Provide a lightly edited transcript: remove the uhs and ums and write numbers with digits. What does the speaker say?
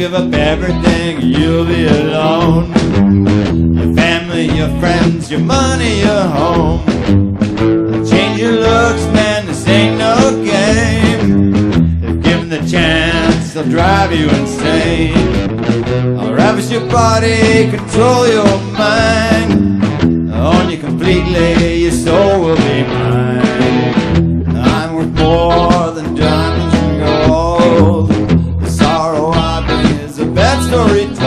give up everything, you'll be alone. Your family, your friends, your money, your home. Change your looks, man, this ain't no game. If given the chance, they'll drive you insane. I'll ravish your body, control your mind. I'll own you completely, your soul will be mine. I'm worth more than diamonds and gold. The sorrow I bring is a bad story.